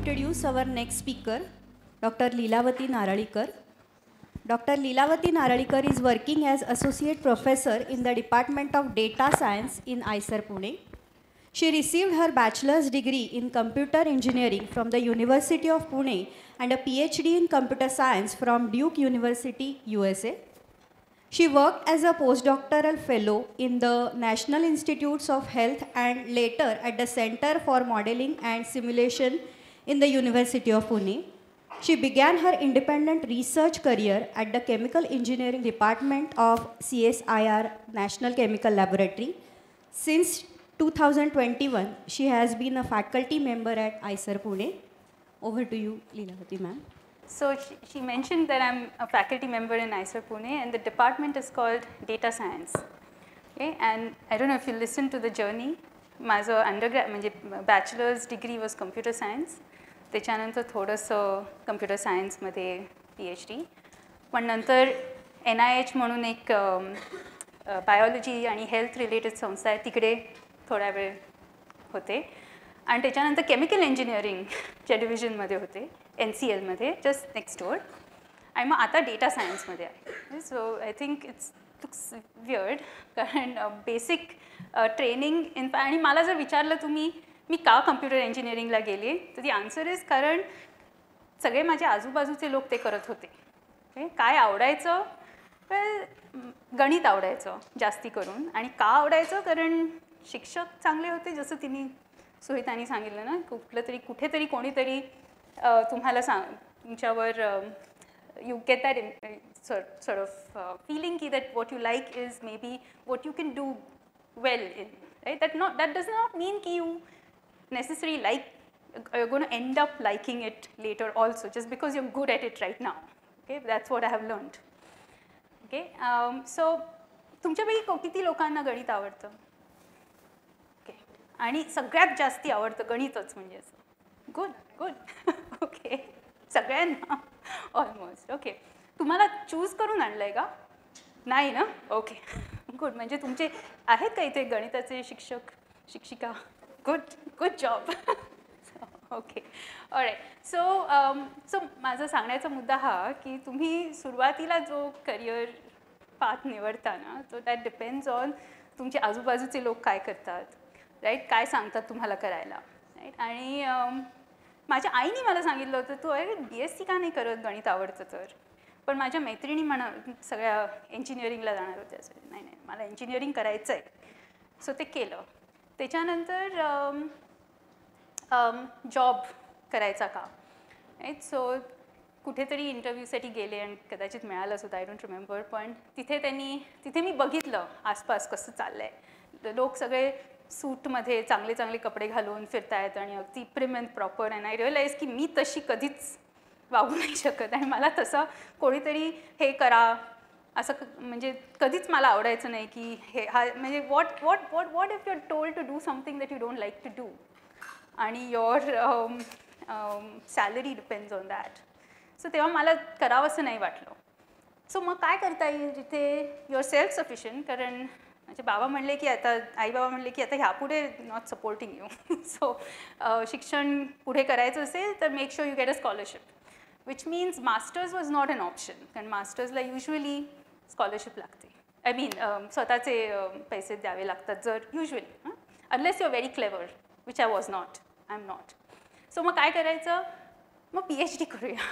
introduce our next speaker, Dr. Leelavati Narlikar. Dr. Leelavati Narlikar is working as Associate Professor in the Department of Data Science in IISER Pune. She received her bachelor's degree in Computer Engineering from the University of Pune and a PhD in Computer Science from Duke University, USA. She worked as a postdoctoral fellow in the National Institutes of Health and later at the Center for Modeling and Simulation in the University of Pune. She began her independent research career at the Chemical Engineering Department of CSIR National Chemical Laboratory. Since 2021, she has been a faculty member at IISER Pune. Over to you, Leelavati ma'am. So she mentioned that I'm a faculty member in IISER Pune and the department is called Data Science. Okay, and I don't know if you listened to the journey. My bachelor's degree was computer science. त्याच्यानंतर थोडंसं computer सायन्समध्ये PhD. पण नंतर NIH म्हणून एक biology आणि health related संस्था आहे तिकडे थोडा वेळ होते आणि त्याच्यानंतर केमिकल इंजिनिअरिंगच्या डिव्हिजनमध्ये होते NCLमध्ये जस्ट नेक्स्ट डोअर आणि मग आता डेटा सायन्समध्ये आहे. So I think it's looks weird कारण बेसिक ट्रेनिंग आणि मला जर विचारलं तुम्ही मी का कम्प्युटर इंजिनिअरिंगला गेले तर ती आन्सर इज कारण सगळे माझे आजूबाजूचे लोक ते करत होते. काय आवडायचं गणित आवडायचं जास्ती करून आणि का आवडायचं कारण शिक्षक चांगले होते जसं तिने सुहितानी सांगितलं ना कुठलं तरी कुठेतरी कोणीतरी तुम्हाला तुमच्यावर you get that sort of feeling की that what you like is maybe what you can do well in right that does not mean की you necessarily like you're going to end up liking it later also just because you're good at it right now. Okay, that's what I have learned. Okay, so तुमच्यापैकी किती लोकांना गणित आवडतं? Okay, आणि सगळ्यात जास्ती आवडतं गणितच म्हणजे असं गुड गुड ओके सगळ्यांना ऑलमोस्ट ओके तुम्हाला चूज करून आणलं आहे का नाही ना ओके गुड म्हणजे तुमचे आहेत का इथे गणिताचे शिक्षक शिक्षिका? Good job. Okay, all right. So माझा सांगण्याचा मुद्दा हा की तुम्ही सुरुवातीला जो करिअर पाथ निवडता ना तो दॅट डिपेंड्स ऑन तुमचे आजूबाजूचे लोक काय करतात राईट काय सांगतात तुम्हाला करायला राईट आणि माझ्या आईने मला सांगितलं होतं तू अरे BSc का नाही करत गणित आवडतं तर पण माझ्या मैत्रिणी म्हणा सगळ्या इंजिनिअरिंगला जाणार होत्या असं नाही नाही मला इंजिनिअरिंग करायचं आहे सो ते केलं. त्याच्यानंतर जॉब करायचा का राईट सो कुठेतरी इंटरव्ह्यूसाठी गेले आणि कदाचित मिळालंसुद्धा आय डोंट रिमेंबर पण तिथे मी बघितलं आसपास कसं चाललं आहे लोक सगळे सूटमध्ये चांगले चांगले कपडे घालून फिरतायत आणि अगदी prim and proper and I realise की मी तशी कधीच वागू नाही शकत आणि मला तसं कोणीतरी हे करा असं म्हणजे कधीच मला आवडायचं नाही की हे हा म्हणजे what what what what if you are told to do something that you don't like to do आणि your salary depends on that so तेव्हा मला करावंसं नाही वाटलं. सो मग काय करता येईल जिथे युअर सेल्फ सफिशियंट कारण माझे बाबा म्हणले की आता आई बाबा म्हणले की आता ह्यापुढे नॉट सपोर्टिंग यू सो शिक्षण पुढे करायचं असेल तर make sure you get a scholarship which means masters was not an option कारण मास्टर्सला usually स्कॉलरशिप लागते आय मीन स्वतःचे पैसे द्यावे लागतात जर usually unless you are very clever which I was not I am not. So मग काय करायचं मग PhD करूया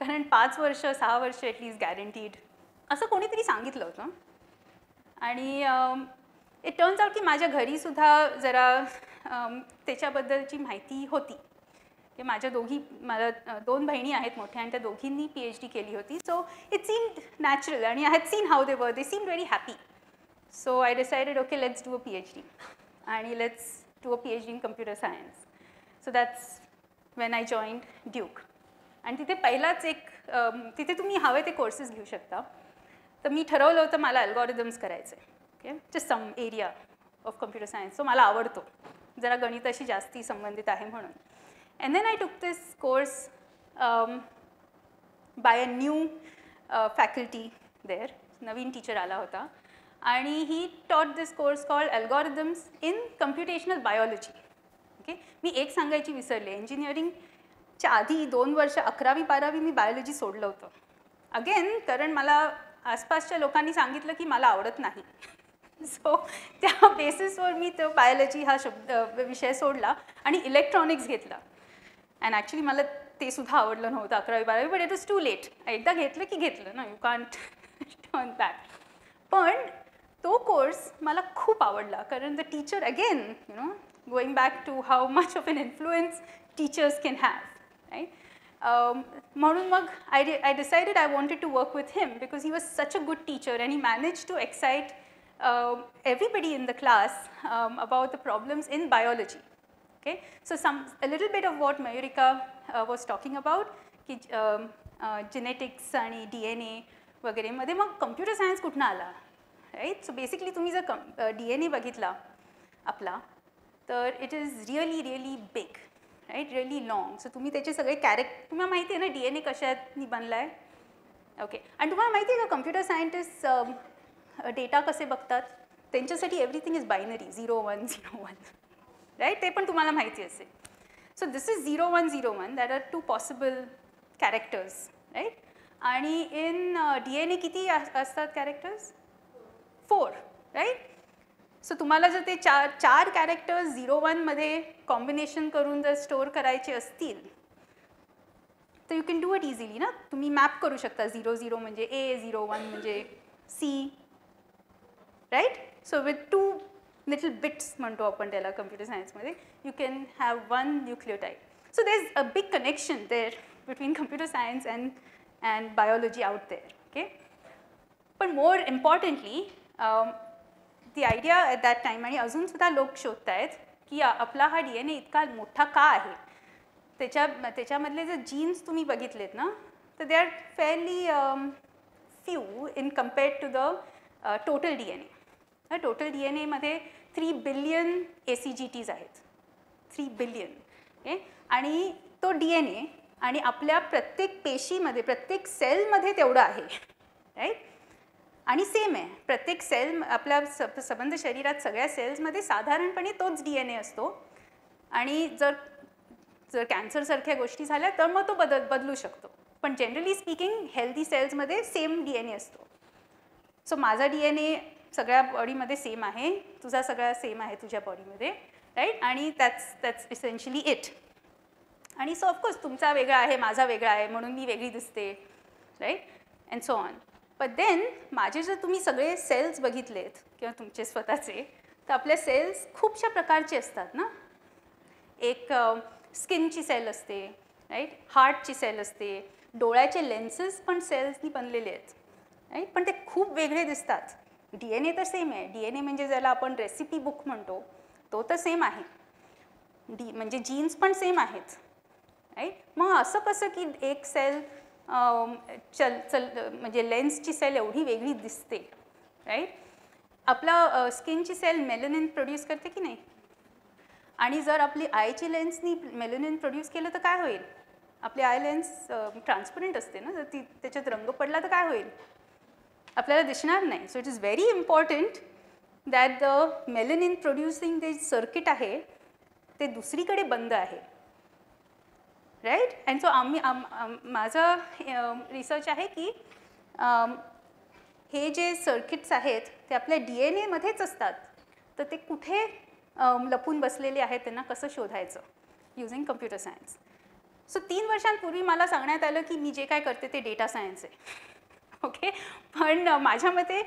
कारण 5 वर्ष 6 वर्ष ॲटलीस्ट गॅरंटीड असं कोणीतरी सांगितलं होतं आणि इट टर्न्स आउट की माझ्या घरीसुद्धा जरा त्याच्याबद्दलची माहिती होती की माझ्या मला 2 बहिणी आहेत मोठ्या आणि त्या दोघींनी PhD केली होती सो इट सीम्ड नॅचरल आणि I had seen how they were they seemed very happy so I decided okay let's do a PhD आणि let's do a PhD in computer science. So that's when I joined Duke आणि तिथे पहिलाच एक तिथे तुम्ही हवे ते courses घेऊ शकता तर मी ठरवलं होतं मला अल्गॉरिदम्स करायचे okay just some area of computer science so मला आवडतो जरा गणिताशी जास्ती संबंधित आहे म्हणून. And then I took this course by a new faculty there, Naveen teacher आला होता and he taught this course called Algorithms in Computational Biology. Okay, मी एक सांगायची विसरले engineering च्या आधी 2 वर्ष 11वी 12वी मी बायोलॉजी सोडलं होतं अगेन, कारण मला आसपासच्या लोकांनी सांगितलं की मला आवडत नाही. सो त्या बेसिसवर मी तो बायोलॉजी हा शब्द विषय सोडला आणि इलेक्ट्रॉनिक्स घेतला. अँड ॲक्च्युली मला ते सुद्धा आवडलं नव्हतं 11वी 12वी, but it is too late. एकदा घेतलं की घेतलं ना, यू कांट टर्न बॅक. पण तो कोर्स मला खूप आवडला कारण the teacher again, you know, going back to how much of an influence teachers can have, right. म्हणून मग I decided I wanted to work with him because he was such a good teacher and he manage to excite everybody in the class about the problems in biology. Okay, so a little bit of what Mayurika was talking about, ki genetics and DNA वगैरह मधे मग computer science कुठं आला, right? So basically तुम्ही जर DNA बघितला आपला, तर it is really big, right? Really long. So तुम्ही त्याचे सगळे character, तुम्हाला माहिती आहे ना DNA कशातनी बनला आहे, okay? आणि तुम्हाला माहिती आहे का computer scientists डेटा कसे बघतात, त्यांच्यासाठी एव्हरीथिंग इज बायनरी, 0 1 0 1, राईट. ते पण तुम्हाला माहिती असेल. So this is 0 1 0 1, that are 2 possible characters, right. आणि इन डी एन ए किती असतात कॅरेक्टर्स? 4, राईट. सो तुम्हाला जर ते चार कॅरेक्टर्स 0 1मध्ये कॉम्बिनेशन करून जर स्टोअर करायचे असतील तर you can do it easily ना. तुम्ही मॅप करू शकता, 0 0 म्हणजे A, 0 1 म्हणजे C, right? So with 2 little bits म्हणतो आपण त्याला कम्प्युटर सायन्समध्ये, you can have 1 nucleotide. So there is a big connection there between computer science and biology out there, okay. पण मोर इम्पॉर्टंटली ती आयडिया ॲट दॅट टाईम, आणि अजूनसुद्धा लोक शोधत आहेत की आपला हा DNA इतका मोठा का आहे, त्याच्यामधले जे जीन्स तुम्ही बघितलेत ना, तर they are fairly few in compared to the total DNA. Total DNA मध्ये 3 बिलियन ACGTs आहेत, 3 बिलियन, ओके. आणि तो DNA आणि आपल्या प्रत्येक पेशीमध्ये, प्रत्येक सेलमध्ये तेवढं आहे, राईट. आणि सेम आहे प्रत्येक सेल, आपल्या संबंध शरीरात सगळ्या सेल्समध्ये साधारणपणे तोच DNA असतो. आणि जर कॅन्सरसारख्या गोष्टी झाल्या तर मग तो बदलू शकतो, पण जनरली स्पीकिंग हेल्दी सेल्समध्ये सेम DNA असतो. सो माझा DNA सगळ्या बॉडीमध्ये सेम आहे, तुझा सगळा सेम आहे तुझ्या बॉडीमध्ये, राईट. आणि दॅट्स इसेन्शियली इट. आणि सो ऑफकोर्स तुमचा वेगळा आहे, माझा वेगळा आहे, म्हणून मी वेगळी दिसते, right, and so on. But then माझे जर तुम्ही सगळे सेल्स बघितलेत किंवा तुमचे स्वतःचे, तर आपल्या सेल्स खूपशा प्रकारचे असतात ना. एक स्किनची सेल असते, राईट, हार्टची सेल असते, डोळ्याचे लेन्सेस पण सेल्सनी बनलेले आहेत, राईट. पण ते खूप वेगळे दिसतात. DNA तर सेम आहे. DNA म्हणजे ज्याला आपण रेसिपी बुक म्हणतो तो तर सेम आहे, म्हणजे जीन्स पण सेम आहेत, राईट. मग असं कसं की एक सेल म्हणजे लेन्सची सेल एवढी वेगळी दिसते, राईट. आपला स्किनची सेल मेलॅनिन प्रोड्यूस करते की नाही, आणि जर आपली आयची लेन्सनी मेलॅनिन प्रोड्यूस केलं तर काय होईल? आपली आय लेन्स ट्रान्सपरंट असते ना, जर ती त्याच्यात रंग पडला तर काय होईल? आपल्याला दिसणार नाही. So it is very important that the melanin producing जे सर्किट आहे ते दुसरीकडे बंद आहे, राईट. अँड सो माझा रिसर्च आहे की हे जे सर्किट्स आहेत ते आपल्या DNA मध्येच असतात, तर ते कुठे लपून बसलेले आहेत त्यांना कसं शोधायचं युझिंग कम्प्युटर सायन्स. सो 3 वर्षांपूर्वी मला सांगण्यात आलं की मी जे काय करते ते डेटा सायन्स आहे, ओके. पण माझ्या मते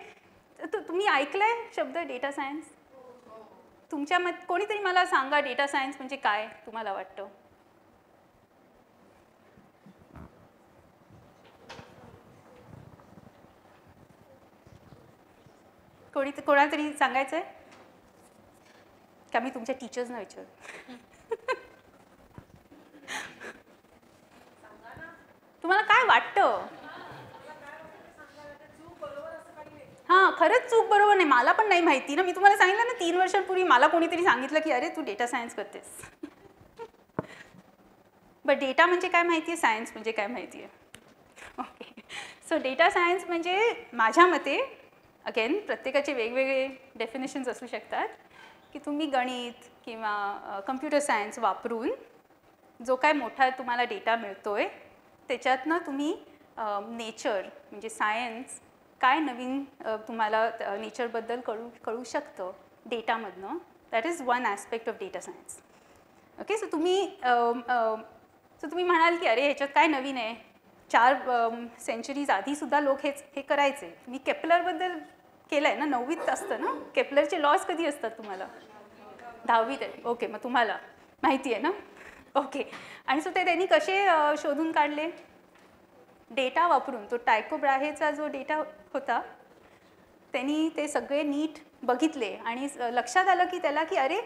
तुम्ही ऐकलं आहे शब्द डेटा सायन्स? तुमच्या मत कोणीतरी मला सांगा डेटा सायन्स म्हणजे काय तुम्हाला वाटतं? कोणातरी सांगायचं आहे का? मी तुमच्या टीचर्सना विचार. तुम्हाला काय वाटतं? हां, खरंच चूक बरोबर नाही, मला पण नाही माहिती ना. मी तुम्हाला सांगितलं ना 3 वर्षांपूर्वी मला कोणीतरी सांगितलं की अरे तू डेटा सायन्स करतेस. बट डेटा म्हणजे काय माहिती आहे, सायन्स म्हणजे काय माहिती आहे, ओके. सो डेटा सायन्स म्हणजे माझ्या मते, अगेन प्रत्येकाचे वेगवेगळे डेफिनेशन्स असू शकतात, की तुम्ही गणित किंवा कम्प्युटर सायन्स वापरून जो काय मोठा तुम्हाला डेटा मिळतोय त्याच्यातनं तुम्ही नेचर म्हणजे सायन्स काय नवीन तुम्हाला नेचरबद्दल कळू शकतं डेटामधनं. That is one aspect of data science. Okay so तुम्ही म्हणाल की अरे ह्याच्यात काय नवीन आहे, 4 सेंचुरीज आधीसुद्धा लोक हे करायचे. मी केपलरबद्दल केलं आहे ना, 9वीत असतं ना केपलरचे लॉज. कधी असतात तुम्हाला? 10वीत आहे. ओके मग तुम्हाला माहिती आहे ना. ओके आणि सो ते त्यांनी कसे शोधून काढले? डेटा वापरून. तो टायको ब्राहेचा जो डेटा होता त्यांनी ते सगळे नीट बघितले आणि लक्षात आलं की त्याला की अरे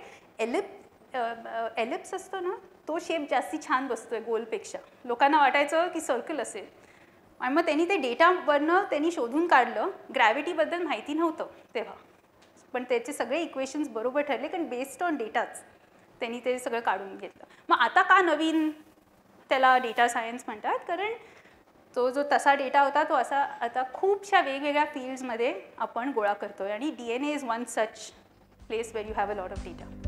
एलिप्स असतो ना तो शेप जास्ती छान बसतो आहे गोलपेक्षा. लोकांना वाटायचं की सर्कल असेल. आणि मग त्यांनी ते डेटावरनं त्यांनी शोधून काढलं. ग्रॅव्हिटीबद्दल माहिती नव्हतं तेव्हा, पण त्याचे सगळे इक्वेशन्स बरोबर ठरले कारण बेस्ड ऑन डेटाच त्यांनी ते सगळं काढून घेतलं. मग आता का नवीन त्याला डेटा सायन्स म्हणतात? कारण तो जो तसा डेटा होता तो असा आता खूपशा वेगवेगळ्या फील्ड्समध्ये आपण गोळा करतो आहे आणि DNA is one such place where you have a lot of data.